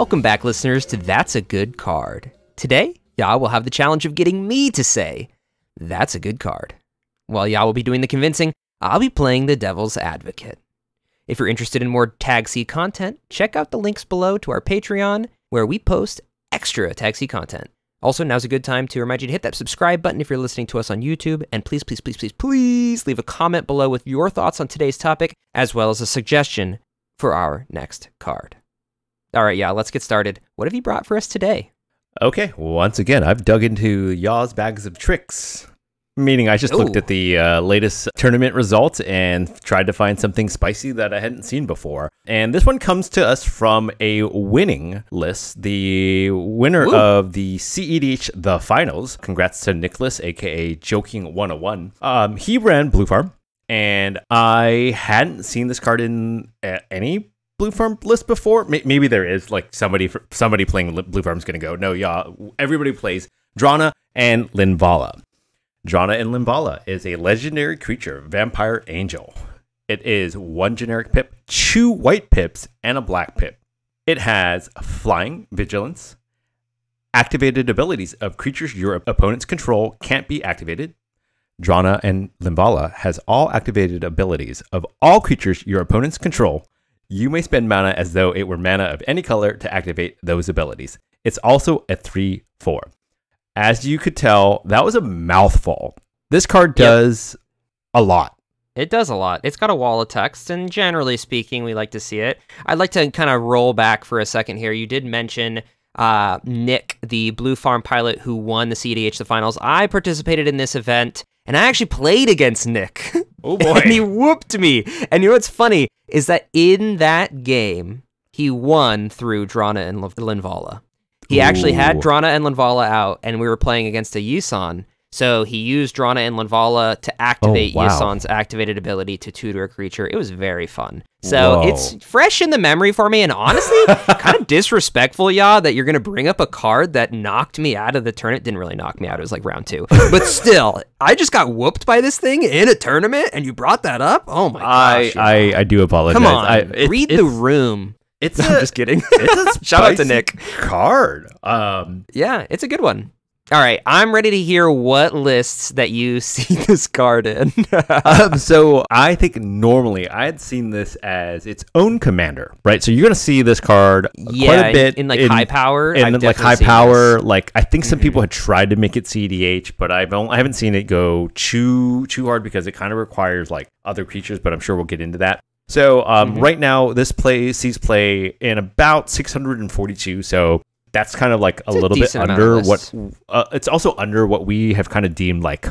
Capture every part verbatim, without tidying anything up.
Welcome back, listeners, to That's A Good Card. Today, Yah will have the challenge of getting me to say, that's a good card. While Yah will be doing the convincing, I'll be playing the Devil's Advocate. If you're interested in more Tag C content, check out the links below to our Patreon, where we post extra Tag C content. Also, now's a good time to remind you to hit that subscribe button if you're listening to us on YouTube, and please, please, please, please, please leave a comment below with your thoughts on today's topic, as well as a suggestion for our next card. All right, Yah, let's get started. What have you brought for us today? Okay, once again, I've dug into Yah's bags of tricks, meaning I just Ooh. looked at the uh, latest tournament results and tried to find something spicy that I hadn't seen before. And this one comes to us from a winning list. The winner Ooh. of the C E D H The Finals, congrats to Nicholas, aka Joking one oh one. Um, he ran Blue Farm, and I hadn't seen this card in uh, any Blue Farm list before. Maybe there is, like, somebody somebody playing Blue Farm is going to go, no, Yah, everybody plays Drana and Linvala. Drana and Linvala is a legendary creature, vampire angel. It is one generic pip, two white pips, and a black pip. It has flying, vigilance, activated abilities of creatures your opponents control can't be activated. Drana and Linvala has all activated abilities of all creatures your opponents control. You may spend mana as though it were mana of any color to activate those abilities. It's also a three four. As you could tell, that was a mouthful. This card does yep. a lot. It does a lot. It's got a wall of text, and generally speaking, we like to see it. I'd like to kind of roll back for a second here. You did mention uh, Nick, the Blue Farm pilot who won the C E D H The Finals. I participated in this event, and I actually played against Nick. Oh, boy. And he whooped me. And you know what's funny is that in that game, he won through Drana and Linvala. He actually Ooh. had Drana and Linvala out, and we were playing against a Yuuzhan. So he used Drana and Linvala to activate oh, wow. Yuuzhan's activated ability to tutor a creature. It was very fun. So Whoa. it's fresh in the memory for me, and honestly, kind of disrespectful, Yah, that you're going to bring up a card that knocked me out of the tournament. Didn't really knock me out. It was like round two. But still, I just got whooped by this thing in a tournament, and you brought that up? Oh, my gosh. I, I, I do apologize. Come on. I, it, read it, the room. It's no, a, I'm just kidding. It's a shout out to Nick. Card. Um, yeah, it's a good one. All right, I'm ready to hear what lists that you see this card in. um, so I think normally I had seen this as its own commander, right? So you're gonna see this card yeah, quite a bit in, in like in, high power, and then like high power. This. Like I think some mm-hmm. people had tried to make it C D H, but I've only, I haven't seen it go too too hard because it kind of requires like other creatures. But I'm sure we'll get into that. So um, mm-hmm. right now, this play sees play in about six hundred forty-two. So that's kind of like a it's little a bit under what uh, it's also under what we have kind of deemed like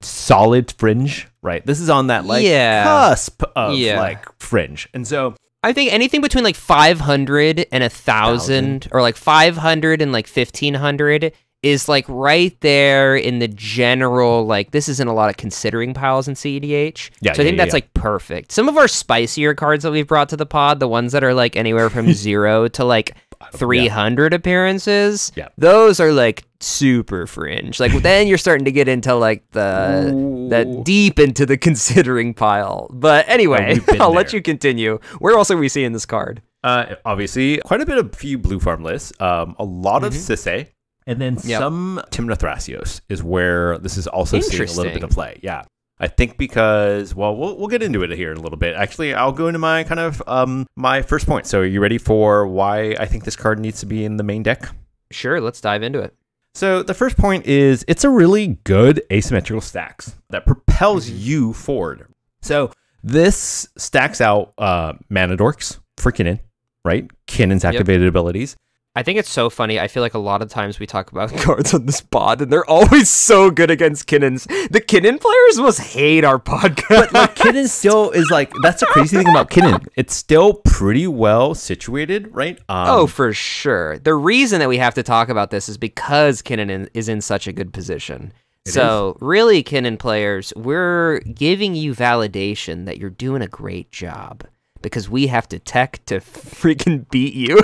solid fringe, right? This is on that like yeah. cusp of yeah. like fringe. And so I think anything between like five hundred and one thousand or like five hundred and like fifteen hundred is like right there in the general, like, this isn't a lot of considering piles in C E D H. Yeah, so I think yeah, that's yeah. like perfect. Some of our spicier cards that we've brought to the pod, the ones that are like anywhere from zero to like three hundred yeah. appearances, yeah. those are like super fringe. Like then you're starting to get into like the, the deep into the considering pile. But anyway, oh, I'll there. let you continue. Where else are we seeing this card? Uh, obviously, quite a bit of few Blue Farm lists. Um, a lot mm-hmm. of Sisay. And then yep. some Tymna Thrasios is where this is also seeing a little bit of play. Yeah, I think because, well, well, we'll get into it here in a little bit. Actually, I'll go into my kind of um, my first point. So are you ready for why I think this card needs to be in the main deck? Sure, let's dive into it. So the first point is it's a really good asymmetrical stacks that propels mm-hmm. you forward. So this stacks out uh, mana dorks for Kinnan, right? Kinnan's activated yep. abilities. I think it's so funny. I feel like a lot of times we talk about cards on this pod, and they're always so good against Kinnans. The Kinnan players must hate our podcast. But like, Kinnan still is like, that's the crazy thing about Kinnan. It's still pretty well situated, right? Um, oh, for sure. The reason that we have to talk about this is because Kinnan is in such a good position. So is. really, Kinnan players, we're giving you validation that you're doing a great job because we have to tech to freaking beat you.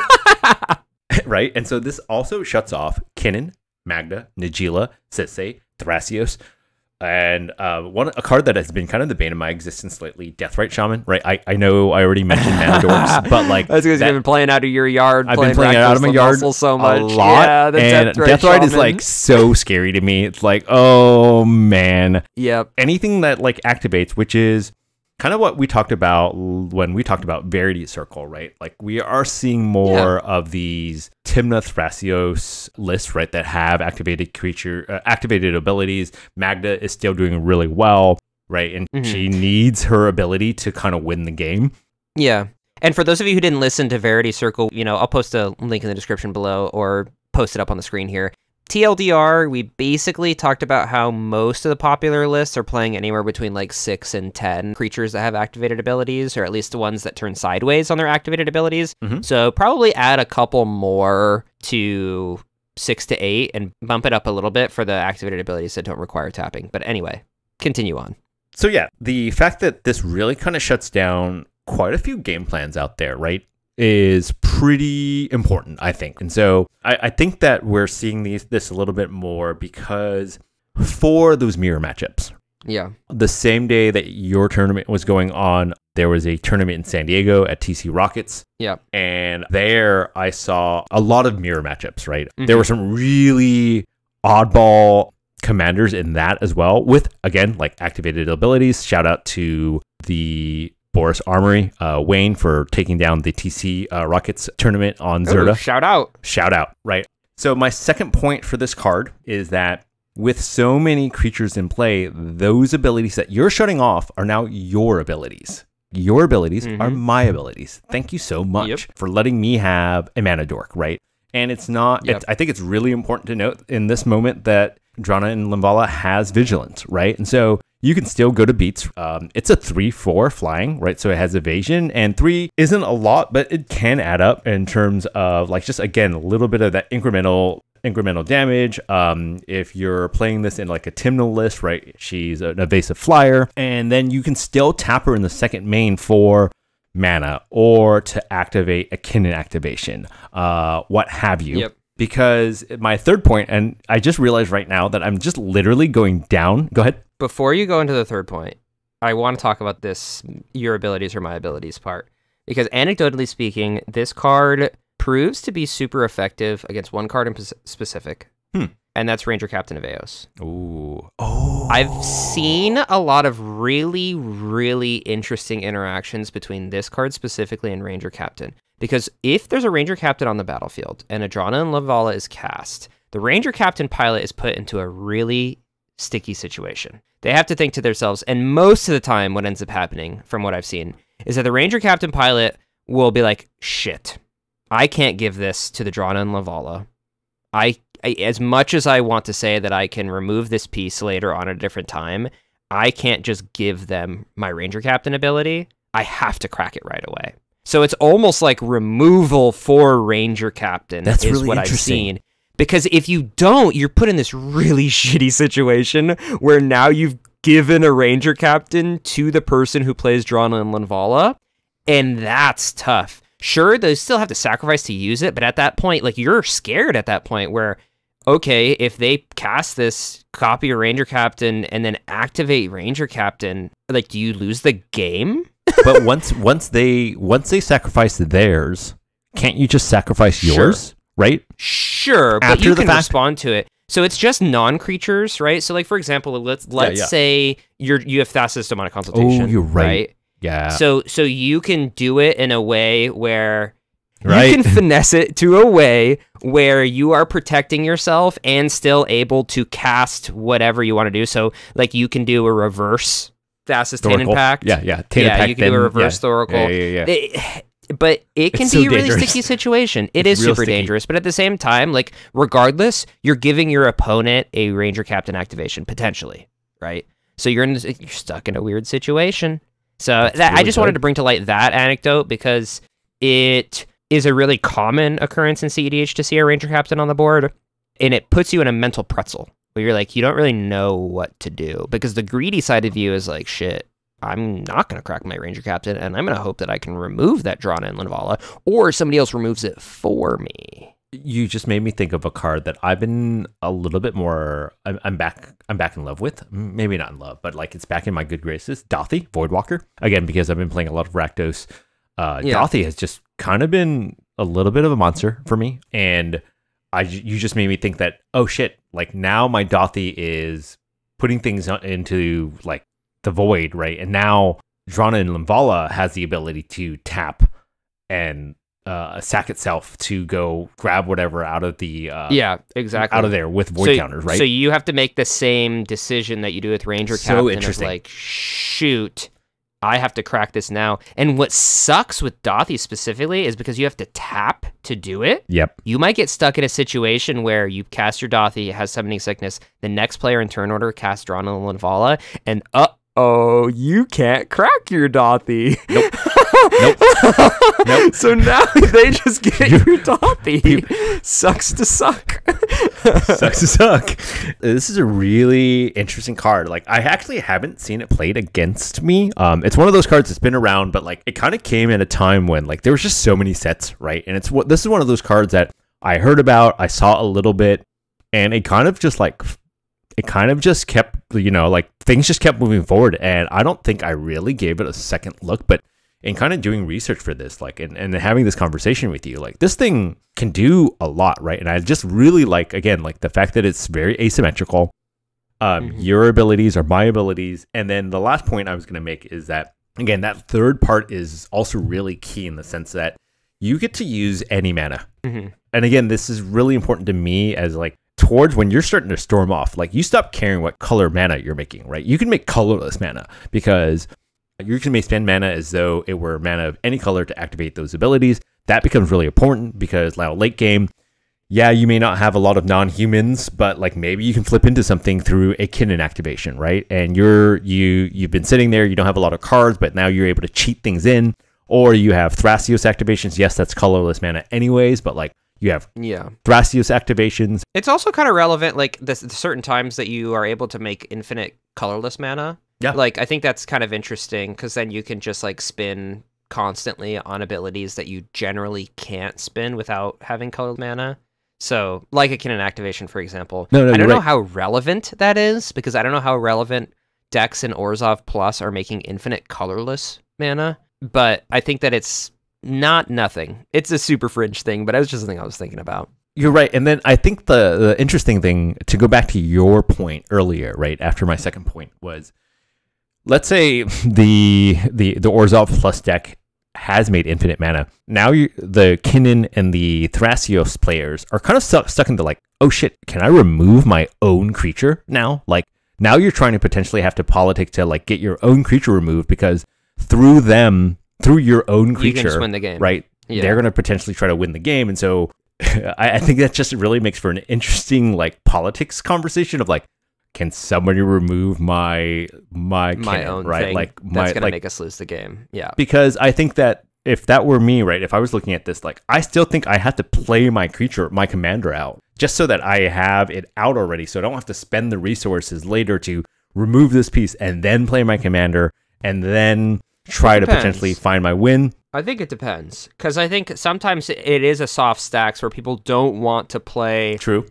Right, and so this also shuts off Kinnan, Magda, Najeela, Sisay, Thrasios, And uh, one a card that has been kind of the bane of my existence lately, Deathrite Shaman. Right, I, I know I already mentioned Mana Dorps, but like that's because you've been playing out of your yard. I've been playing out of my yard so much, a lot, yeah, the and Deathrite, Deathrite Shaman is like so scary to me. It's like, oh man, yep. Anything that like activates, which is kind of what we talked about when we talked about Verity Circle, right? Like we are seeing more yeah. of these Tymna Thrasios lists, right? That have activated creature, uh, activated abilities. Magda is still doing really well, right? And mm-hmm. she needs her ability to kind of win the game. Yeah. And for those of you who didn't listen to Verity Circle, you know, I'll post a link in the description below or post it up on the screen here. T L D R, we basically talked about how most of the popular lists are playing anywhere between like six and ten creatures that have activated abilities, or at least the ones that turn sideways on their activated abilities. Mm-hmm. So probably add a couple more to six to eight and bump it up a little bit for the activated abilities that don't require tapping. But anyway, continue on. So yeah, the fact that this really kind of shuts down quite a few game plans out there, right, is pretty important, I think. And so I, I think that we're seeing these this a little bit more because for those mirror matchups. Yeah. The same day that your tournament was going on, there was a tournament in San Diego at T C Rockets. Yeah. And there I saw a lot of mirror matchups, right? Mm-hmm. There were some really oddball commanders in that as well, with again like activated abilities. Shout out to the Boris Armory, uh, Wayne, for taking down the T C uh, Rockets tournament on Zerda. Ooh, shout out. Shout out, right? So my second point for this card is that with so many creatures in play, those abilities that you're shutting off are now your abilities. Your abilities mm-hmm. are my abilities. Thank you so much yep. for letting me have a Mana Dork, right? And it's not, yep. it's, I think it's really important to note in this moment that Drana and Linvala has Vigilance, right? And so you can still go to beats. Um, it's a three four flying, right? So it has evasion, and three isn't a lot, but it can add up in terms of like just, again, a little bit of that incremental incremental damage. Um, if you're playing this in like a Tymna list, right? She's an evasive flyer, and then you can still tap her in the second main for mana or to activate a Kinnan activation, uh, what have you. Yep. Because my third point, and I just realized right now that I'm just literally going down. Go ahead. Before you go into the third point, I want to talk about this, your abilities or my abilities part. Because anecdotally speaking, this card proves to be super effective against one card in specific. Hmm. And that's Ranger-Captain of Eos. Ooh. Oh. I've seen a lot of really, really interesting interactions between this card specifically and Ranger-Captain. Because if there's a Ranger Captain on the battlefield and a Drana and Linvala is cast, the Ranger Captain pilot is put into a really sticky situation. They have to think to themselves, and most of the time what ends up happening, from what I've seen, is that the Ranger Captain pilot will be like, shit, I can't give this to the Drana and Linvala. I, I, as much as I want to say that I can remove this piece later on at a different time, I can't just give them my Ranger Captain ability. I have to crack it right away. So it's almost like removal for Ranger Captain. That's is really what I've seen. Because if you don't, you're put in this really shitty situation where now you've given a Ranger Captain to the person who plays Drana and Linvala, and that's tough. Sure, they still have to sacrifice to use it, but at that point, like, you're scared at that point where, okay, if they cast this, copy a Ranger Captain, and then activate Ranger Captain, like, do you lose the game? But once once they once they sacrifice theirs, can't you just sacrifice yours, sure. right? Sure, After but you the can fact respond to it. So it's just non-creatures, right? So like, for example, let's let's yeah, yeah. say you're you have Thassa's Demonic Consultation. Oh, you're right. right. Yeah. So so you can do it in a way where right. you can finesse it to a way where you are protecting yourself and still able to cast whatever you want to do. So like, you can do a reverse Thassa's Tane Impact. Yeah, yeah. Tane yeah, Impact, you can then, do a reverse yeah. Oracle. Yeah, yeah, yeah. It, but it can it's be so a really dangerous. sticky situation. It it's is super sticky. dangerous, but at the same time, like, regardless, you're giving your opponent a Ranger Captain activation, potentially, right? So you're in this, you're stuck in a weird situation. So that, really I just good. wanted to bring to light that anecdote because it is a really common occurrence in C E D H to see a Ranger Captain on the board, and it puts you in a mental pretzel. Where you're like, you don't really know what to do because the greedy side of you is like, shit, I'm not going to crack my Ranger Captain, and I'm going to hope that I can remove that Drana and Linvala, or somebody else removes it for me. you just made me think of a card that I've been a little bit more. I'm, I'm back. I'm back in love with. Maybe not in love, but like it's back in my good graces. Dauthi Voidwalker again because I've been playing a lot of Rakdos. Uh, yeah. Dauthi has just kind of been a little bit of a monster for me, and I you just made me think that oh shit, like now my Dauthi is putting things into like the void, right? And now Drana and Linvala has the ability to tap and uh, sack itself to go grab whatever out of the uh, yeah exactly out of there with void so, counters, right? So you have to make the same decision that you do with Ranger so Captain. So interesting. Of like shoot, I have to crack this now. And what sucks with Dauthi specifically is because you have to tap to do it. Yep. You might get stuck in a situation where you cast your Dauthi, it has summoning sickness, the next player in turn order casts Drana and Linvala, and uh-oh, you can't crack your Dauthi. Nope. Nope. Nope. So now they just get your Dauthi. You, sucks to suck. Sucks to suck. This is a really interesting card. Like I actually haven't seen it played against me. Um, it's one of those cards that's been around, but like it kind of came at a time when like there was just so many sets, right? And it's what this is one of those cards that I heard about, I saw a little bit, and it kind of just like it kind of just kept, you know, like things just kept moving forward, and I don't think I really gave it a second look, but. And kind of doing research for this, like, and, and having this conversation with you, like, this thing can do a lot, right? And I just really like, again, like, the fact that it's very asymmetrical. Um, mm-hmm. Your abilities are my abilities. And then the last point I was going to make is that, again, that third part is also really key in the sense that you get to use any mana. Mm-hmm. And again, this is really important to me as, like, towards when you're starting to storm off, like, you stop caring what color mana you're making, right? You can make colorless mana because... you can make spend mana as though it were mana of any color to activate those abilities. That becomes really important because now late game, yeah, you may not have a lot of non-humans, but like maybe you can flip into something through a Kinnan activation, right? And you're you you've been sitting there, you don't have a lot of cards, but now you're able to cheat things in, or you have Thrasios activations. Yes, that's colorless mana anyways, but like you have yeah. Thrasios activations. It's also kind of relevant, like the, the certain times that you are able to make infinite colorless mana. Yeah. Like, I think that's kind of interesting because then you can just, like, spin constantly on abilities that you generally can't spin without having colored mana. So, like a Kinnan activation, for example. No, no, I don't know right. how relevant that is because I don't know how relevant decks in Orzhov Plus are making infinite colorless mana. But I think that it's not nothing. It's a super fringe thing, but it was just something I was thinking about. You're right. And then I think the, the interesting thing, to go back to your point earlier, right, after my second point was... let's say the the the Orzhov Plus deck has made infinite mana. Now you, the Kinnan and the Thrasios players are kind of stuck stuck into like, oh shit, can I remove my own creature now? Like now you're trying to potentially have to politic to like get your own creature removed because through them, through your own creature, you can just win the game. Right? Yeah. They're going to potentially try to win the game, and so I, I think that just really makes for an interesting like politics conversation of like. Can somebody remove my my my Kinnan, own right? Thing like my, that's gonna like, make us lose the game? Yeah, because I think that if that were me, right? If I was looking at this, like I still think I have to play my creature, my commander out, just so that I have it out already, so I don't have to spend the resources later to remove this piece and then play my commander and then try to potentially find my win. I think it depends because I think sometimes it is a soft stacks where people don't want to play. True.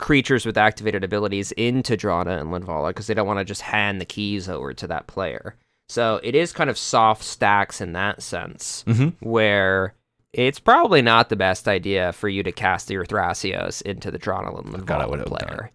Creatures with activated abilities into Drana and Linvala because they don't want to just hand the keys over to that player. So it is kind of soft stacks in that sense, mm-hmm. where it's probably not the best idea for you to cast your Thrasios into the Drana and Linvala God, I would player.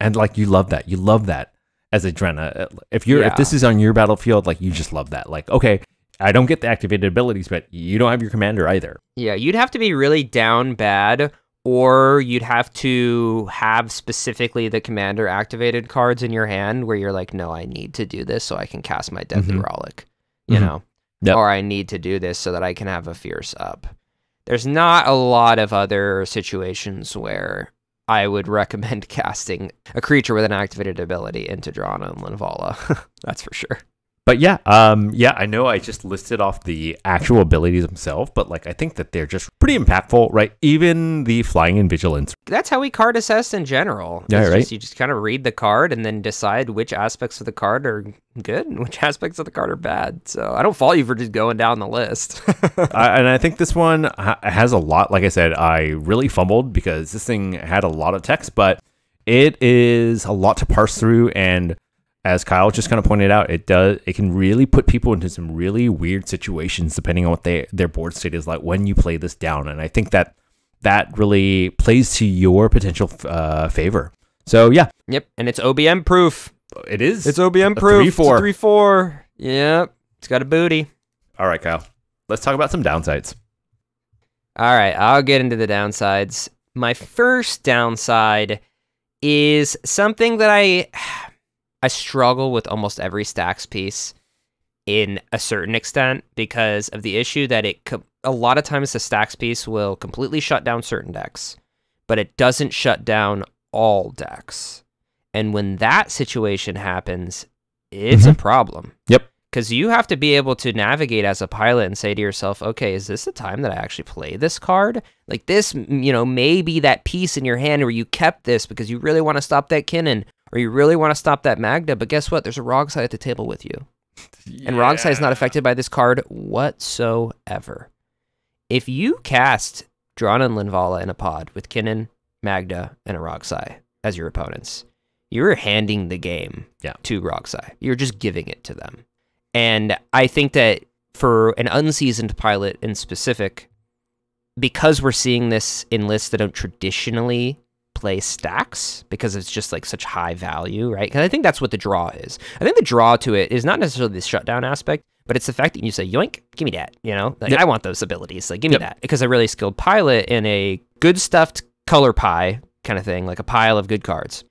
And like you love that, you love that as a Drana. If you're yeah. if this is on your battlefield, like you just love that. Like okay, I don't get the activated abilities, but you don't have your commander either. Yeah, you'd have to be really down bad. Or you'd have to have specifically the commander activated cards in your hand where you're like, no, I need to do this so I can cast my Deathly mm-hmm. Relic, you mm-hmm. know, yep. or I need to do this so that I can have a Fierce up. There's not a lot of other situations where I would recommend casting a creature with an activated ability into Drana and Linvala. That's for sure. But yeah, um, yeah, I know I just listed off the actual abilities themselves, but like I think that they're just pretty impactful, right? Even the flying and vigilance. That's how we card assess in general. Yeah, right. Just, you just kind of read the card and then decide which aspects of the card are good and which aspects of the card are bad. So I don't fault you for just going down the list. uh, and I think this one ha has a lot. Like I said, I really fumbled because this thing had a lot of text, but it is a lot to parse through, and as Kyle just kind of pointed out, it does it can really put people into some really weird situations depending on what they, their board state is like when you play this down. And I think that that really plays to your potential uh, favor. So yeah. Yep, and it's O B M proof. It is. It's O B M proof. three four. three four. Yep, it's got a booty. All right, Kyle. Let's talk about some downsides. All right, I'll get into the downsides. My first downside is something that I... I struggle with almost every stacks piece in a certain extent because of the issue that it, a lot of times the stacks piece will completely shut down certain decks, but it doesn't shut down all decks. And when that situation happens, it's mm-hmm. a problem. Yep. Because you have to be able to navigate as a pilot and say to yourself, okay, is this the time that I actually play this card? Like this, you know, maybe that piece in your hand where you kept this because you really want to stop that Kinnan, or you really want to stop that Magda, but guess what? There's a Rogsai at the table with you. Yeah. And Rogsai is not affected by this card whatsoever. If you cast Drana and Linvala in a pod with Kinnan, Magda, and a Rogsai as your opponents, you're handing the game yeah. to Rogsai. You're just giving it to them. And I think that for an unseasoned pilot in specific, because we're seeing this in lists that don't traditionally play stacks because it's just like such high value, right? Because I think that's what the draw is. I think the draw to it is not necessarily the shutdown aspect, but it's the fact that you say, yoink, give me that, you know? Like, yep. I want those abilities, like, give me yep. that. Because a really skilled pilot in a good stuffed color pie kind of thing, like a pile of good cards.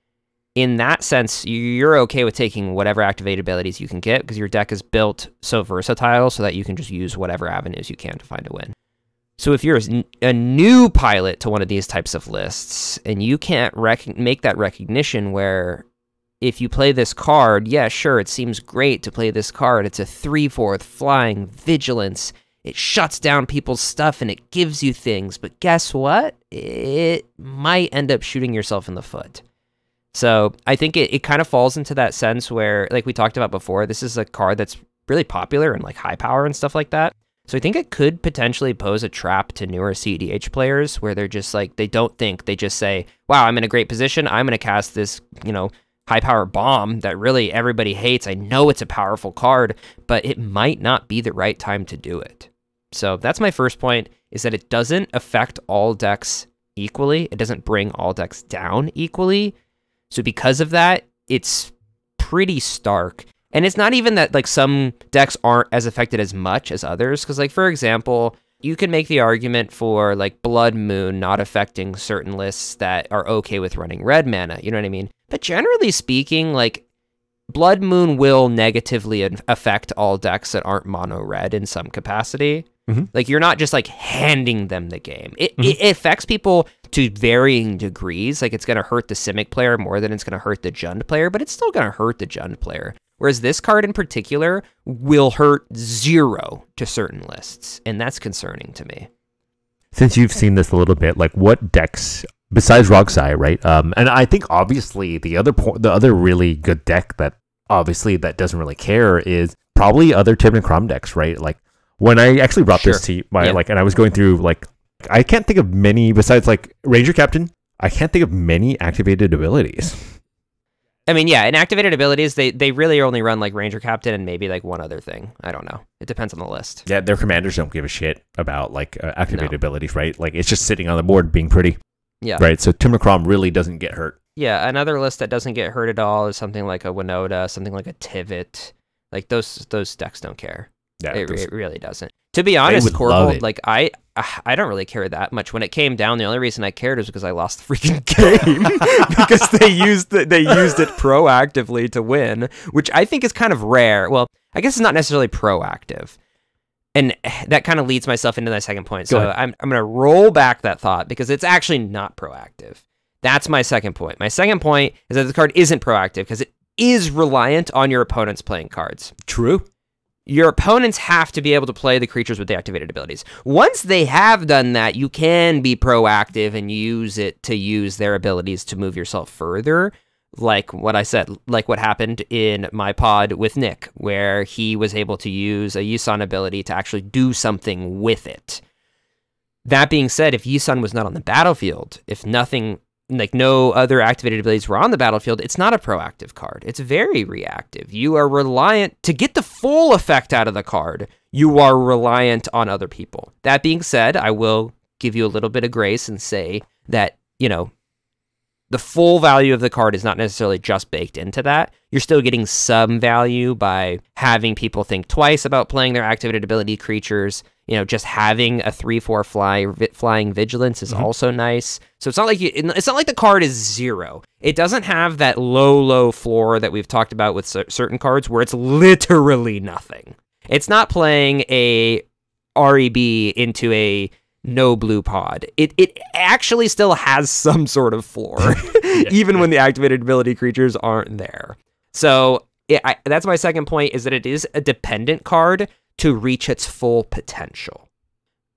In that sense, you're okay with taking whatever activated abilities you can get because your deck is built so versatile so that you can just use whatever avenues you can to find a win. So if you're a new pilot to one of these types of lists and you can't rec make that recognition where if you play this card, yeah, sure, it seems great to play this card. It's a three four flying vigilance. It shuts down people's stuff and it gives you things. But guess what? It might end up shooting yourself in the foot. So I think it, it kind of falls into that sense where, like we talked about before, this is a card that's really popular and like high power and stuff like that. So I think it could potentially pose a trap to newer C E D H players where they're just like, they don't think, they just say, wow, I'm in a great position. I'm going to cast this, you know, high power bomb that really everybody hates. I know it's a powerful card, but it might not be the right time to do it. So that's my first point, is that it doesn't affect all decks equally. It doesn't bring all decks down equally. So because of that, it's pretty stark. And it's not even that like some decks aren't as affected as much as others, because like, for example, you can make the argument for like Blood Moon not affecting certain lists that are okay with running red mana, you know what I mean? But generally speaking, like Blood Moon will negatively affect all decks that aren't mono red in some capacity. Mm-hmm. Like you're not just like handing them the game. It, mm-hmm. it affects people to varying degrees. Like it's going to hurt the Simic player more than it's going to hurt the Jund player, but it's still going to hurt the Jund player. Whereas this card in particular will hurt zero to certain lists, and that's concerning to me. Since you've seen this a little bit, like what decks besides Rogsai, right? Um, and I think obviously the other po the other really good deck that obviously that doesn't really care is probably other Tymna and Krom decks, right? Like when I actually brought sure. this to my yeah. like, and I was going through like, I can't think of many besides like Ranger Captain. I can't think of many activated abilities. I mean, yeah, and activated abilities, they, they really only run like Ranger Captain and maybe like one other thing. I don't know. It depends on the list. Yeah, their commanders don't give a shit about like uh, activated no. abilities, right? Like it's just sitting on the board being pretty. Yeah. Right, so Tymna and Krom really doesn't get hurt. Yeah, another list that doesn't get hurt at all is something like a Winoda, something like a Tivit. Like those those decks don't care. Yeah, it, it really doesn't. To be honest, Corvold, like I, I don't really care that much. When it came down, the only reason I cared was because I lost the freaking game because they used the, they used it proactively to win, which I think is kind of rare. Well, I guess it's not necessarily proactive, and that kind of leads myself into my second point. So I'm I'm gonna roll back that thought because it's actually not proactive. That's my second point. My second point is that the card isn't proactive because it is reliant on your opponent's playing cards. True. Your opponents have to be able to play the creatures with the activated abilities. Once they have done that, you can be proactive and use it to use their abilities to move yourself further. Like what I said, like what happened in my pod with Nick, where he was able to use a Yusun ability to actually do something with it. That being said, if Yusun was not on the battlefield, if nothing, like no other activated abilities were on the battlefield, it's not a proactive card. It's very reactive. You are reliant, to get the full effect out of the card, you are reliant on other people. That being said, I will give you a little bit of grace and say that, you know, the full value of the card is not necessarily just baked into that. You're still getting some value by having people think twice about playing their activated ability creatures. You know, just having a three four fly, flying vigilance is mm-hmm. also nice. So it's not like you, it's not like the card is zero. It doesn't have that low, low floor that we've talked about with certain cards where it's literally nothing. It's not playing a R E B into a no blue pod. It it actually still has some sort of floor, yeah, even yeah. when the activated ability creatures aren't there. So it, I, that's my second point, is that it is a dependent card to reach its full potential.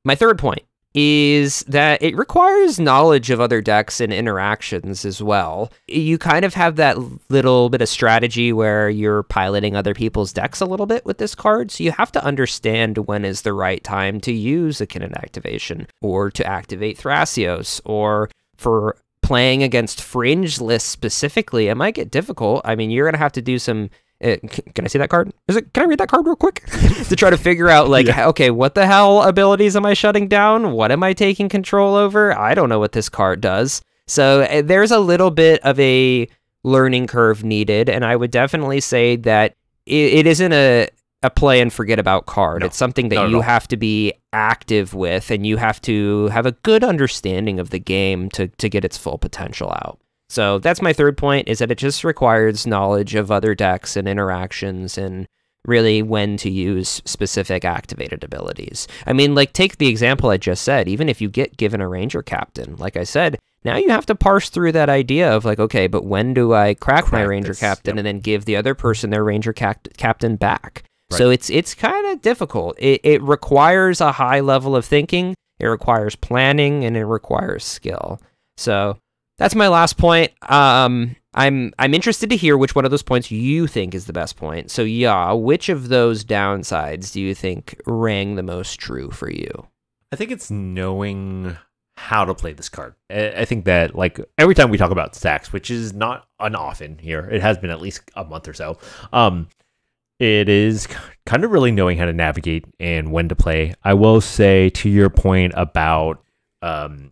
My third point is that it requires knowledge of other decks and interactions as well. You kind of have that little bit of strategy where you're piloting other people's decks a little bit with this card, so you have to understand when is the right time to use a Kinnan activation, or to activate Thrasios, or for playing against fringe lists specifically, it might get difficult. I mean, you're going to have to do some... It, can I see that card? Is it? Can I read that card real quick? To try to figure out, like, yeah. okay, what the hell abilities am I shutting down? What am I taking control over? I don't know what this card does. So uh, there's a little bit of a learning curve needed, and I would definitely say that it, it isn't a, a play and forget about card. No, it's something that you have to be active with, and you have to have a good understanding of the game to, to get its full potential out. So that's my third point, is that it just requires knowledge of other decks and interactions and really when to use specific activated abilities. I mean, like, take the example I just said. Even if you get given a Ranger Captain, like I said, now you have to parse through that idea of, like, okay, but when do I crack, crack my Ranger this, Captain yep. and then give the other person their Ranger cap Captain back? Right. So it's it's kind of difficult. It, it requires a high level of thinking, it requires planning, and it requires skill. So... that's my last point. Um, I'm I'm interested to hear which one of those points you think is the best point. So yeah, which of those downsides do you think rang the most true for you? I think it's knowing how to play this card. I think that, like, every time we talk about stacks, which is not an often here, it has been at least a month or so, um, it is kind of really knowing how to navigate and when to play. I will say, to your point about... Um,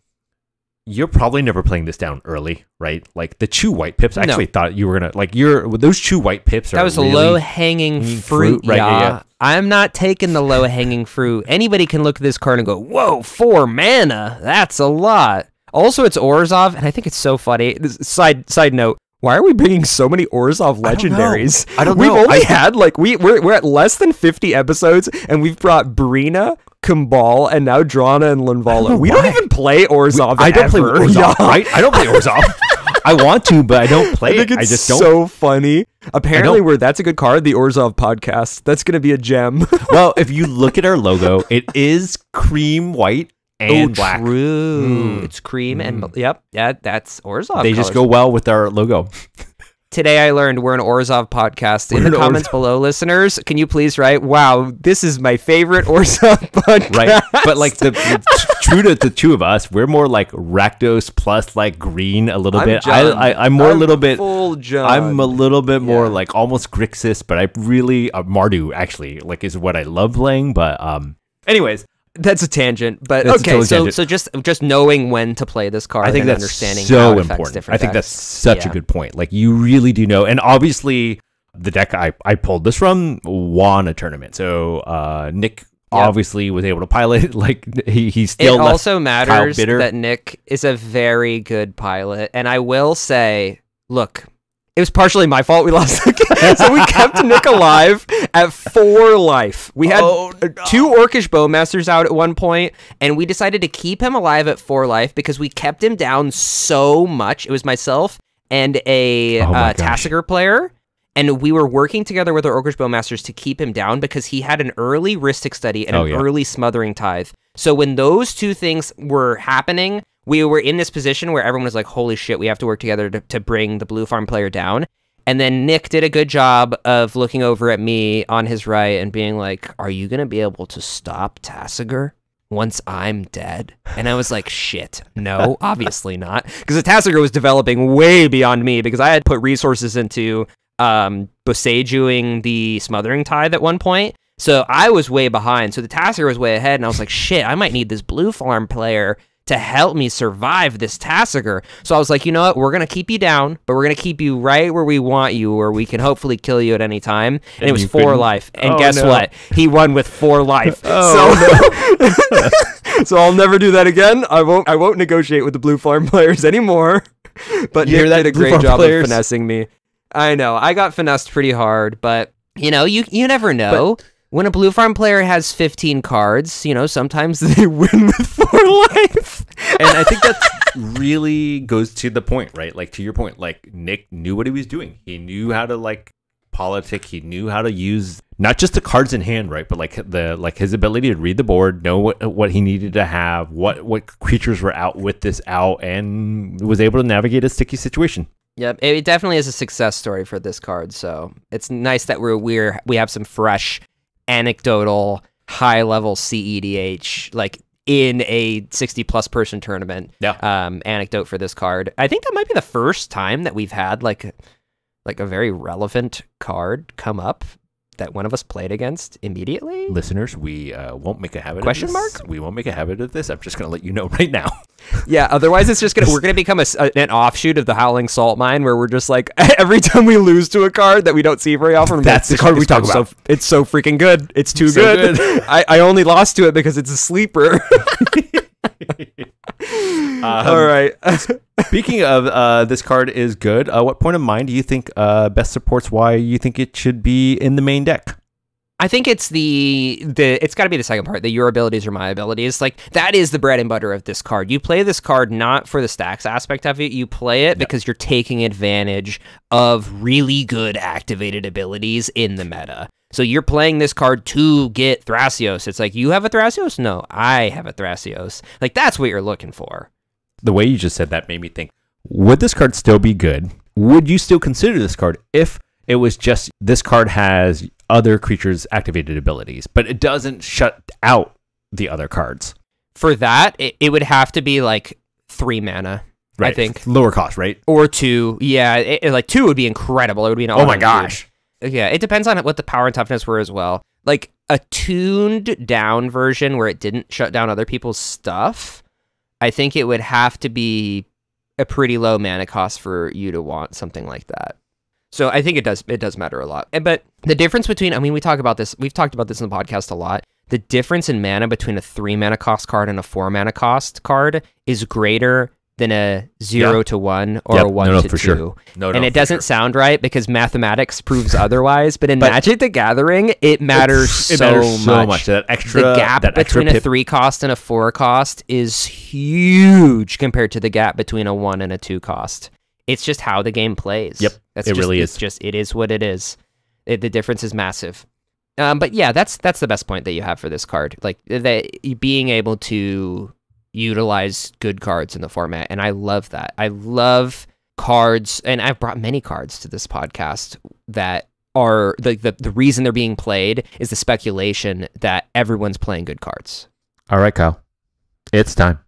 you're probably never playing this down early, right? Like the two white pips. I no. actually thought you were gonna like you're those two white pips are that was really low hanging fruit, fruit right? Yeah. Yeah, yeah. I'm not taking the low hanging fruit. Anybody can look at this card and go, "Whoa, four mana! That's a lot." Also, it's Orzhov, and I think it's so funny. This, side side note. Why are we bringing so many Orzhov legendaries? I don't know. I don't we've know. only I... had like we we're we're at less than fifty episodes, and we've brought Brina, Kambal, and now Drana and Linvala. Don't we why. don't even play Orzhov. We, I don't ever. play Orzhov. Yeah. Right? I don't play Orzhov. I want to, but I don't play I think it. It's I just don't. So funny. Apparently, we're That's a Good Card, the Orzhov podcast. That's gonna be a gem. Well, if you look at our logo, it is cream white. And oh, black. True. Mm. It's cream mm. and yep, yeah, that's Orzhov. They colors. Just go well with our logo. Today I learned we're an Orzhov podcast. We're in the comments Orzhov. below, listeners, can you please write, "Wow, this is my favorite Orzhov podcast." Right, but like the, the true to the two of us, we're more like Rakdos plus like green a little I'm bit. I, I, I'm more I'm a little bit. Full I'm a little bit more yeah. like almost Grixis, but I really uh, Mardu actually like is what I love playing. But um, anyways. That's a tangent, but that's okay. Totally so, tangent. so just just knowing when to play this card, I think, and that's understanding so how it affects important. Different I think decks. That's such yeah. a good point. Like you really do know, and obviously the deck I I pulled this from won a tournament. So uh, Nick yep. obviously was able to pilot. Like he he still. It also matters that Nick is a very good pilot, and I will say, look. It was partially my fault we lost the game. So we kept Nick alive at four life. We had oh, no. two Orcish Bowmasters out at one point, and we decided to keep him alive at four life because we kept him down so much. It was myself and a oh uh, Tasigur player, and we were working together with our Orcish Bowmasters to keep him down because he had an early Ristic Study and oh, an yeah. early Smothering Tithe. So when those two things were happening, we were in this position where everyone was like, holy shit, we have to work together to, to bring the Blue Farm player down. And then Nick did a good job of looking over at me on his right and being like, are you going to be able to stop Tasigur once I'm dead? And I was like, shit, no, obviously not. Because the Tasigur was developing way beyond me because I had put resources into um, Bosejuing the Smothering Tithe at one point. So I was way behind. So the Tasigur was way ahead. And I was like, shit, I might need this Blue Farm player to help me survive this Tasigur. So I was like, you know what? We're going to keep you down, but we're going to keep you right where we want you, where we can hopefully kill you at any time. And, and it was four couldn't... life. And oh, guess no. what? He won with four life. oh, so... no. So I'll never do that again. I won't I won't negotiate with the Blue Farm players anymore. But you Nick that did a Blue great Farm job players. of finessing me. I know. I got finessed pretty hard, but you know, you, you never know. But when a Blue Farm player has fifteen cards, you know, sometimes they win with four life. And I think that really goes to the point, right? Like, to your point, like, Nick knew what he was doing. He knew how to, like, politic. He knew how to use not just the cards in hand, right? But, like, the like his ability to read the board, know what, what he needed to have, what, what creatures were out with this out, and was able to navigate a sticky situation. Yep, it definitely is a success story for this card. So it's nice that we're, we're we have some fresh... anecdotal high level C E D H, like in a sixty plus person tournament, yeah. um anecdote for this card. I think that might be the first time that we've had like like a very relevant card come up that one of us played against immediately. Listeners, we uh won't make a habit question of this. mark we won't make a habit of this. I'm just gonna let you know right now. Yeah, otherwise it's just gonna we're gonna become a, an offshoot of the Howling Salt Mine, where we're just like, every time we lose to a card that we don't see very often, that's like, the card we talk about, so, it's so freaking good, it's too so good, good. I, I only lost to it because it's a sleeper. um, all right. Speaking of uh this card is good, uh what point of mine do you think uh best supports why you think it should be in the main deck? I think it's the the it's got to be the second part, that your abilities are my abilities. Like, that is the bread and butter of this card. You play this card not for the stacks aspect of it. You play it yep. because you're taking advantage of really good activated abilities in the meta. So you're playing this card to get Thrasios. It's like, you have a Thrasios? No, I have a Thrasios. Like, that's what you're looking for. The way you just said that made me think, would this card still be good? Would you still consider this card if it was just this card has other creatures' activated abilities, but it doesn't shut out the other cards? For that, it, it would have to be like three mana. Right. I think. Lower cost, right? Or two. Yeah, it, like two would be incredible. It would be an all-in. Oh my gosh. Dude. Yeah, it depends on what the power and toughness were as well. Like, a tuned down version where it didn't shut down other people's stuff, I think it would have to be a pretty low mana cost for you to want something like that. So I think it does it does matter a lot. But the difference between, I mean, we talk about this, we've talked about this in the podcast a lot, the difference in mana between a three mana cost card and a four mana cost card is greater than a zero yeah. to one or yep. a one no, no, to for two. Sure. No, no, and it doesn't sure. sound right because mathematics proves otherwise, but in but Magic the Gathering, it matters, it so, matters much. so much. That extra, the gap that between extra a three cost and a four cost is huge compared to the gap between a one and a two cost. It's just how the game plays. Yep, That's it just, really is. It's just, it is what it is. It, the difference is massive. Um, but yeah, that's that's the best point that you have for this card. Like, that being able to utilize good cards in the format, and I love that. I love cards, and I've brought many cards to this podcast that are the, the the reason they're being played is the speculation that everyone's playing good cards. All right, Kyle, it's time.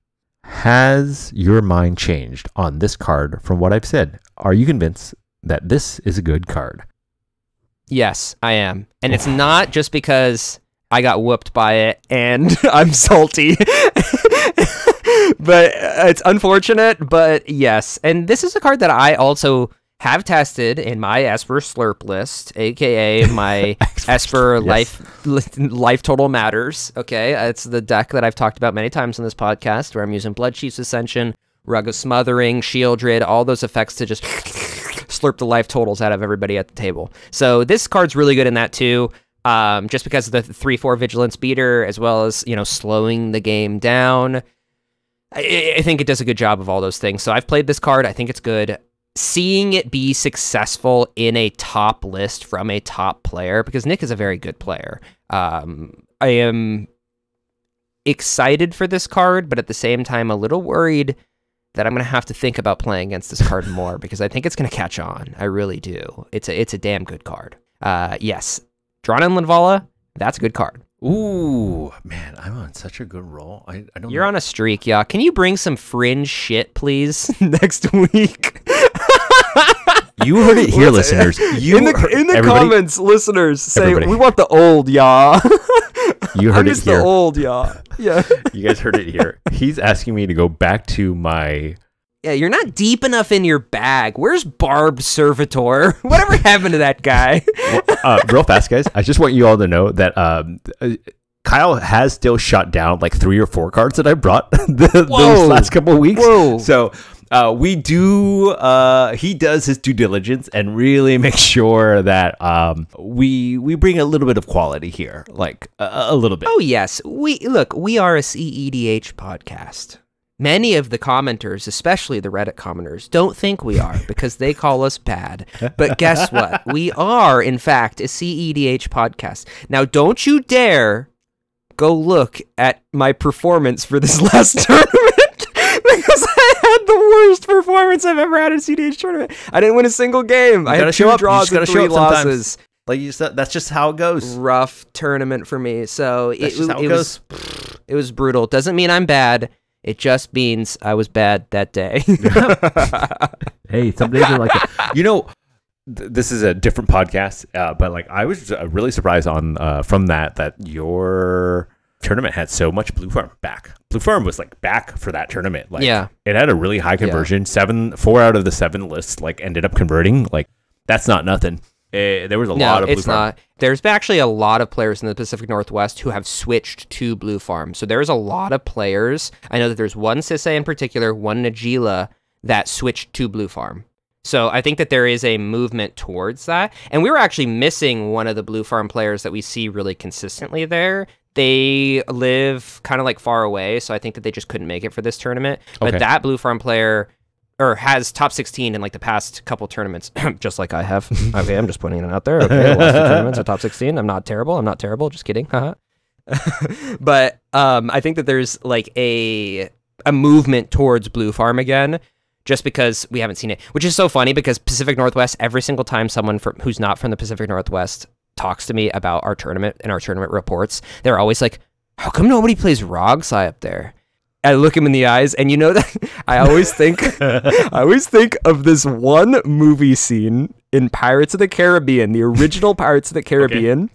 Has your mind changed on this card from what I've said? Are you convinced that this is a good card? Yes, I am, and it's not just because I got whooped by it and I'm salty. But it's unfortunate, but yes. And this is a card that I also have tested in my Esper Slurp list, aka my Esper yes. life life total matters. Okay, it's the deck that I've talked about many times in this podcast, where I'm using Blood Chief's Ascension, Rug of Smothering, Shieldred, all those effects to just slurp the life totals out of everybody at the table. So this card's really good in that too. Um, just because of the three four Vigilance Beater, as well as, you know, slowing the game down. I, I think it does a good job of all those things. So I've played this card. I think it's good. seeing it be successful in a top list from a top player, because Nick is a very good player. Um, I am excited for this card, but at the same time, a little worried that I'm going to have to think about playing against this card more because I think it's going to catch on. I really do. It's a, it's a damn good card. Uh, yes. Drana and Linvala, that's a good card. Ooh, man, I'm on such a good roll. I, I don't You're know. on a streak, y'all. Can you bring some fringe shit, please, next week? You heard it here, listeners. You in the, in the comments, listeners, say, everybody. We want the old, y'all. You heard it here. the old, y'all. Yeah. You guys heard it here. He's asking me to go back to my... Yeah, you're not deep enough in your bag. Where's Barb Servitor? Whatever happened to that guy? Well, uh, real fast, guys. I just want you all to know that um, Kyle has still shot down like three or four cards that I brought the, those last couple of weeks. Whoa. So uh, we do, uh, he does his due diligence and really makes sure that um, we we bring a little bit of quality here, like a, a little bit. Oh, yes. We Look, we are a C E D H podcast. Many of the commenters, especially the Reddit commenters, don't think we are because they call us bad. But guess what? We are, in fact, a C E D H podcast. Now, don't you dare go look at my performance for this last tournament because I had the worst performance I've ever had in a C E D H tournament. I didn't win a single game. You I had two draws and three losses. Sometimes. Like you said, that's just how it goes. Rough tournament for me. So it, that's just how it, it goes. Was, it was brutal. Doesn't mean I'm bad. It just means I was bad that day. Hey, some days are like that. You know, th this is a different podcast, uh, but like I was uh, really surprised on uh, from that that your tournament had so much Blue Farm back. Blue Farm was like back for that tournament. Like, yeah, it had a really high conversion. Yeah. Seven, four out of the seven lists like ended up converting. Like that's not nothing. Uh, there was a no, lot of Blue Farm. No, it's not. There's actually a lot of players in the Pacific Northwest who have switched to Blue Farm. So there's a lot of players. I know that there's one Sisay in particular, one Najeela, that switched to Blue Farm. So I think that there is a movement towards that. And we were actually missing one of the Blue Farm players that we see really consistently there. They live kind of like far away, so I think that they just couldn't make it for this tournament. Okay. But that Blue Farm player... or has top sixteen in like the past couple tournaments, just like I have. Okay, I'm just putting it out there. Okay, I lost the tournaments at top sixteen. I'm not terrible. I'm not terrible. Just kidding. But um, I think that there's like a a movement towards Blue Farm again, just because we haven't seen it, which is so funny because Pacific Northwest, every single time someone from, who's not from the Pacific Northwest talks to me about our tournament and our tournament reports, they're always like, how come nobody plays Rogsai up there? I look him in the eyes, and you know that I always think I always think of this one movie scene in Pirates of the Caribbean, the original Pirates of the Caribbean, okay,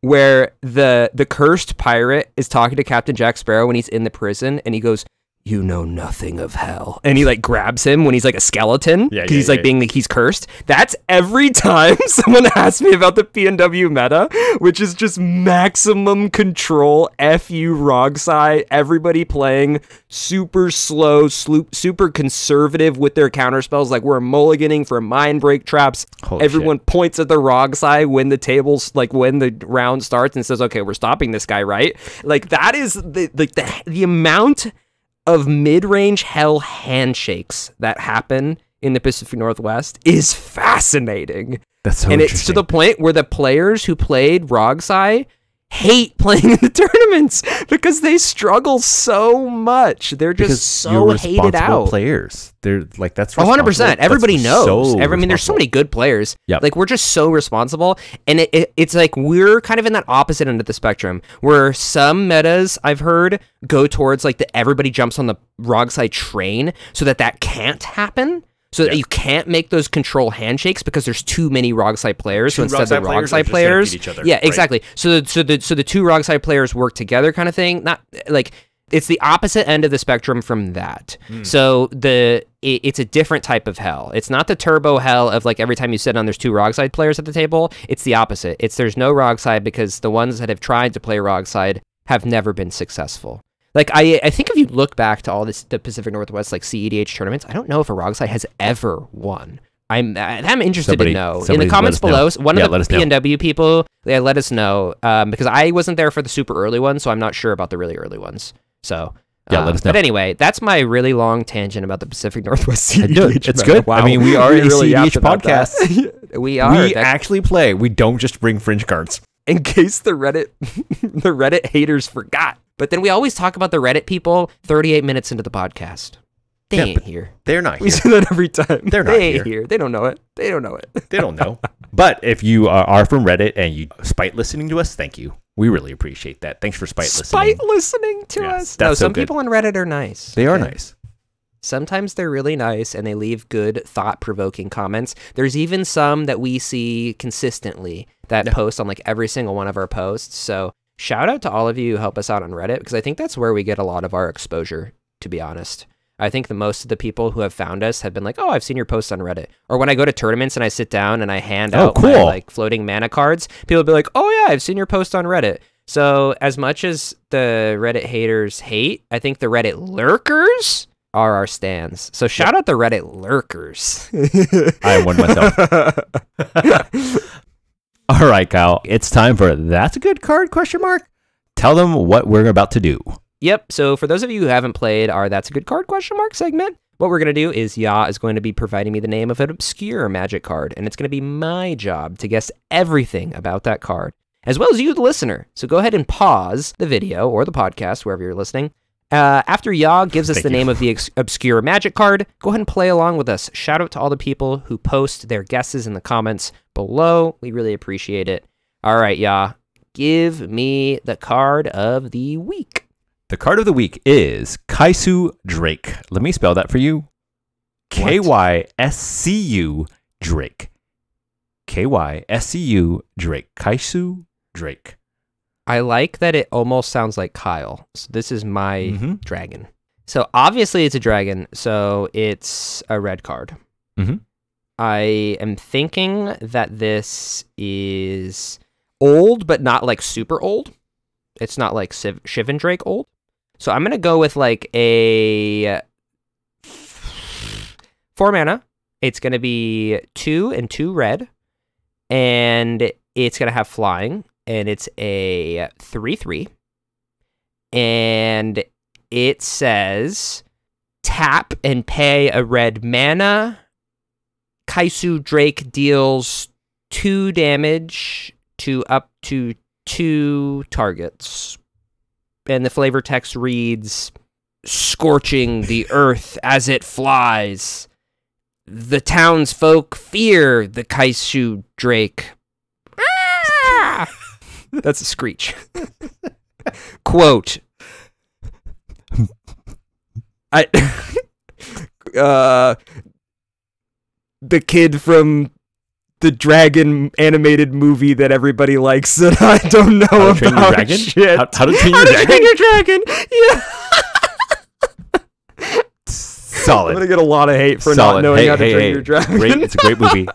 where the the cursed pirate is talking to Captain Jack Sparrow when he's in the prison, and he goes, "You know nothing of hell," and he like grabs him when he's like a skeleton because yeah, yeah, he's like yeah, being like he's cursed. That's every time someone asks me about the P N W meta, which is just maximum control. F you, Rogsai. Everybody playing super slow, super conservative with their counter spells. Like we're mulliganing for mind break traps. Holy Everyone shit. points at the Rogsai when the tables, like when the round starts, and says, "Okay, we're stopping this guy." Right? Like that is the the the, the amount of mid-range hell handshakes that happen in the Pacific Northwest is fascinating. That's so and it's to the point where the players who played Rogsai hate playing in the tournaments because they struggle so much. They're just because so you're hated out. Players, they're like that's one hundred percent. Everybody that's knows. So Every, I mean, there's so many good players. Yep. Like we're just so responsible, and it, it, it's like we're kind of in that opposite end of the spectrum where some metas I've heard go towards like the everybody jumps on the Rogsai train so that that can't happen. So yeah, that you can't make those control handshakes because there's too many Rogsai players. Two so instead Rogsai the Rogsai players, players each other, yeah, right, exactly. So the, so the so the two Rogsai players work together, kind of thing. Not like it's the opposite end of the spectrum from that. Mm. So the it, it's a different type of hell. It's not the turbo hell of like every time you sit down, there's two Rogsai players at the table. It's the opposite. It's there's no Rogsai because the ones that have tried to play Rogsai have never been successful. Like, I I think if you look back to all this, the Pacific Northwest, like, C E D H tournaments, I don't know if a Rogsai has ever won. I'm I'm interested somebody, to know. In the comments below, know. one yeah, of the P N W people, yeah, let us know. Um, because I wasn't there for the super early ones, so I'm not sure about the really early ones. So, Yeah, uh, let us know. But anyway, that's my really long tangent about the Pacific Northwest C E D H. It's good. Wow. I mean, we are a really C E D H podcast. we are. We that... actually play. We don't just bring fringe cards. In case the Reddit, the Reddit haters forgot. But then we always talk about the Reddit people thirty-eight minutes into the podcast. They yeah, ain't here. They're not here. We say that every time. They're not they ain't here. here. They don't know it. They don't know it. They don't know. But if you are from Reddit and you spite listening to us, thank you. We really appreciate that. Thanks for spite listening. Spite listening to yes, us. That's no, so some good. People on Reddit are nice. They are okay. nice. Sometimes they're really nice and they leave good, thought-provoking comments. There's even some that we see consistently that no. post on like every single one of our posts. So shout out to all of you who help us out on Reddit, because I think that's where we get a lot of our exposure, to be honest. I think the most of the people who have found us have been like, oh, I've seen your posts on Reddit. Or when I go to tournaments and I sit down and I hand oh, out cool. my, like, floating mana cards, people will be like, oh, yeah, I've seen your post on Reddit. So as much as the Reddit haters hate, I think the Reddit lurkers are our stans. So shout out the Reddit lurkers. I won myself. All right, Kyle, it's time for That's a Good Card, question mark. Tell them what we're about to do. Yep, so for those of you who haven't played our That's a Good Card question mark segment, what we're going to do is Ya is going to be providing me the name of an obscure magic card, and it's going to be my job to guess everything about that card, as well as you, the listener. So go ahead and pause the video or the podcast, wherever you're listening. Uh, after Ya gives us Thank the you. name of the ex obscure magic card, go ahead and play along with us. Shout out to all the people who post their guesses in the comments below. We really appreciate it. All right, Ya, give me the card of the week. The card of the week is Kyiscu Drake. Let me spell that for you. K Y S C U Drake. K Y S C U Drake. Kyiscu Drake. I like that it almost sounds like Kyle. So this is my mm-hmm. dragon. So obviously it's a dragon, so it's a red card. Mm-hmm. I am thinking that this is old, but not like super old. It's not like Shiv Shivan Drake old. So I'm going to go with like a four mana. It's going to be two and two red. And it's going to have flying. And it's a three three. And it says tap and pay a red mana. Kyiscu Drake deals two damage to up to two targets. And the flavor text reads, scorching the earth as it flies. The townsfolk fear the Kyiscu Drake. Ah! That's a screech. Quote. I, uh, the kid from the dragon animated movie that everybody likes that I don't know how to train about your dragon? Shit. How, how to train your, how dragon? Train your dragon? Yeah. Solid. I'm gonna get a lot of hate for Solid. not knowing hey, how to hey, train hey. your dragon. Great. It's a great movie.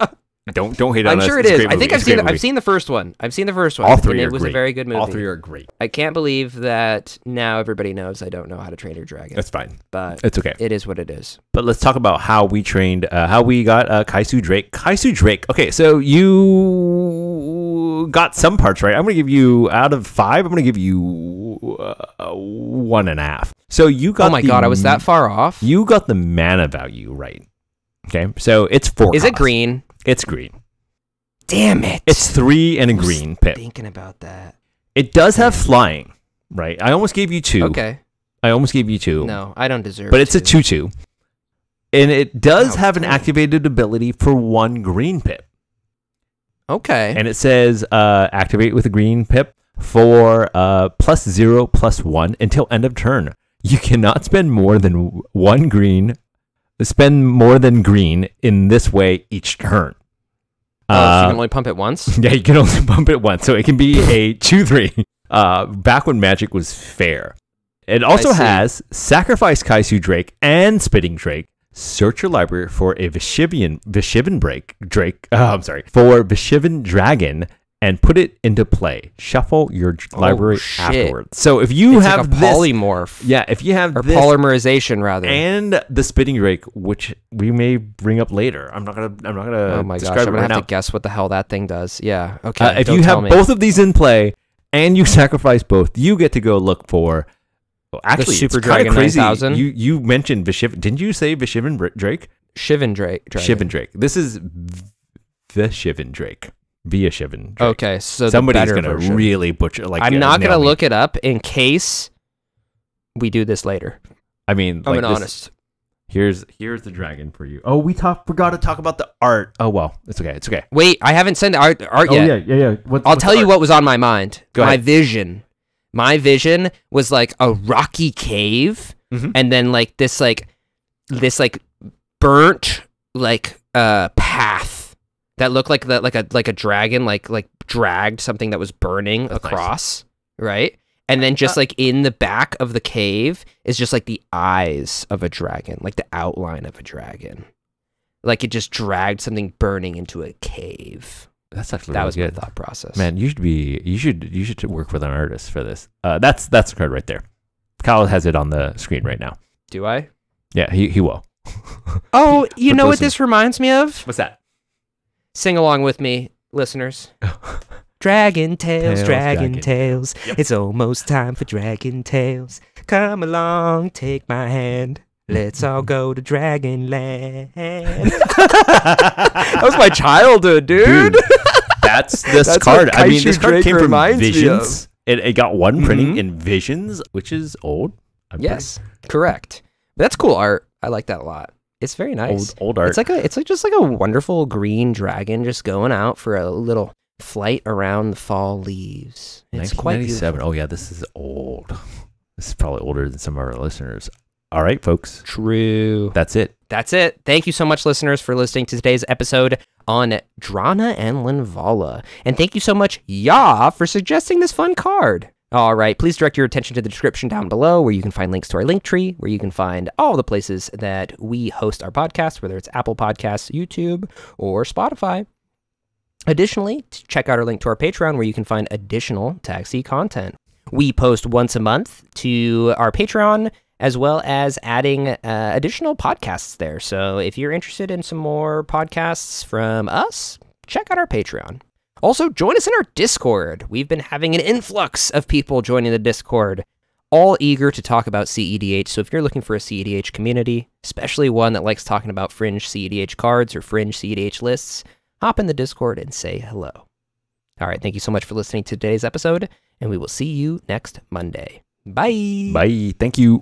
Don't don't hate on I'm us. I'm sure it it's is. I think I've seen the, I've seen the first one. I've seen the first one. All three and are It was great. a very good movie. All three are great. I can't believe that now everybody knows I don't know how to train your dragon. That's fine. But it's okay. It is what it is. But let's talk about how we trained, uh, how we got uh, Kyiscu Drake. Kyiscu Drake. Okay, so you got some parts right. I'm going to give you out of five. I'm going to give you uh, one and a half. So you got. Oh my the, god! I was that far off. You got the mana value right. Okay, so it's four. Is cost. it green? It's green. Damn it. It's three and a green pip. Thinking about that. It does have flying, right? I almost gave you two. Okay. I almost gave you two. No, I don't deserve it. But it's two. a two two. And it does oh, have an activated ability for one green pip. Okay. And it says uh activate with a green pip for uh plus zero plus one until end of turn. You cannot spend more than one green. Spend more than green in this way each turn. Oh, uh, so you can only pump it once? Yeah, you can only pump it once. So it can be a two three, uh, back when Magic was fair. It also has Sacrifice Kyiscu Drake and Spitting Drake. Search your library for a Vishivan, Vishivan Drake, Drake, oh, I'm sorry, for Vishivan Dragon and put it into play. Shuffle your oh, library shit. afterwards. So if you it's have like a polymorph, this, yeah, if you have or this polymerization rather, and the Spitting Drake, which we may bring up later. I'm not gonna. I'm not gonna. Oh my gosh! I'm gonna right have now. to guess what the hell that thing does. Yeah. Okay. Uh, if don't you have me. both of these in play and you sacrifice both, you get to go look for Well, actually, the Super Dragon nine thousand. You you mentioned Vishivan. Didn't you say Vishivan Drake? Shivan Drake. Dragon. Shivan Drake. This is Vishivan Drake. Via Shivan Drake. Okay, so somebody's gonna version. really butcher. Like I'm uh, not gonna me. look it up in case we do this later. I mean, I'm like this, honest. Here's here's the dragon for you. Oh, we talk, forgot to talk about the art. Oh well, it's okay. It's okay. Wait, I haven't sent art art oh, yet. Yeah, yeah, yeah. What, I'll tell you what was on my mind. Go my ahead. vision. My vision was like a rocky cave, mm-hmm. and then like this like this like burnt like uh path that looked like that like a like a dragon like like dragged something that was burning That's across, nice. right? And then just like in the back of the cave is just like the eyes of a dragon, like the outline of a dragon. Like it just dragged something burning into a cave. That's actually that really was good. my thought process. Man, you should be you should you should work with an artist for this. Uh, that's that's the card right there. Kyle has it on the screen right now. Do I? Yeah, he he will. Oh, he, you know listen. what this reminds me of? What's that? Sing along with me, listeners. Dragon Tales, Tales Dragon, Dragon Tales. Yep. It's almost time for Dragon Tales. Come along, take my hand. Let's all go to Dragonland. That was my childhood, dude. dude that's this that's card. I mean, this card Drake came from Visions. It, it got one printing mm-hmm. in Visions, which is old. I'm yes, pretty... correct. But that's cool art. I like that a lot. It's very nice. Old, old art. It's like a, it's like just like a wonderful green dragon just going out for a little flight around the fall leaves. It's quite beautiful. Oh yeah, this is old. This is probably older than some of our listeners. All right, folks. True. That's it. That's it. Thank you so much, listeners, for listening to today's episode on Drana and Linvala. And thank you so much, Yah, for suggesting this fun card. All right, please direct your attention to the description down below where you can find links to our link tree, where you can find all the places that we host our podcast, whether it's Apple Podcasts, YouTube, or Spotify. Additionally, check out our link to our Patreon where you can find additional Taxi content. We post once a month to our Patreon, as well as adding uh, additional podcasts there. So if you're interested in some more podcasts from us, check out our Patreon. Also, join us in our Discord. We've been having an influx of people joining the Discord, all eager to talk about C E D H. So if you're looking for a C E D H community, especially one that likes talking about fringe C E D H cards or fringe C E D H lists, hop in the Discord and say hello. All right, thank you so much for listening to today's episode, and we will see you next Monday. Bye. Bye. Thank you.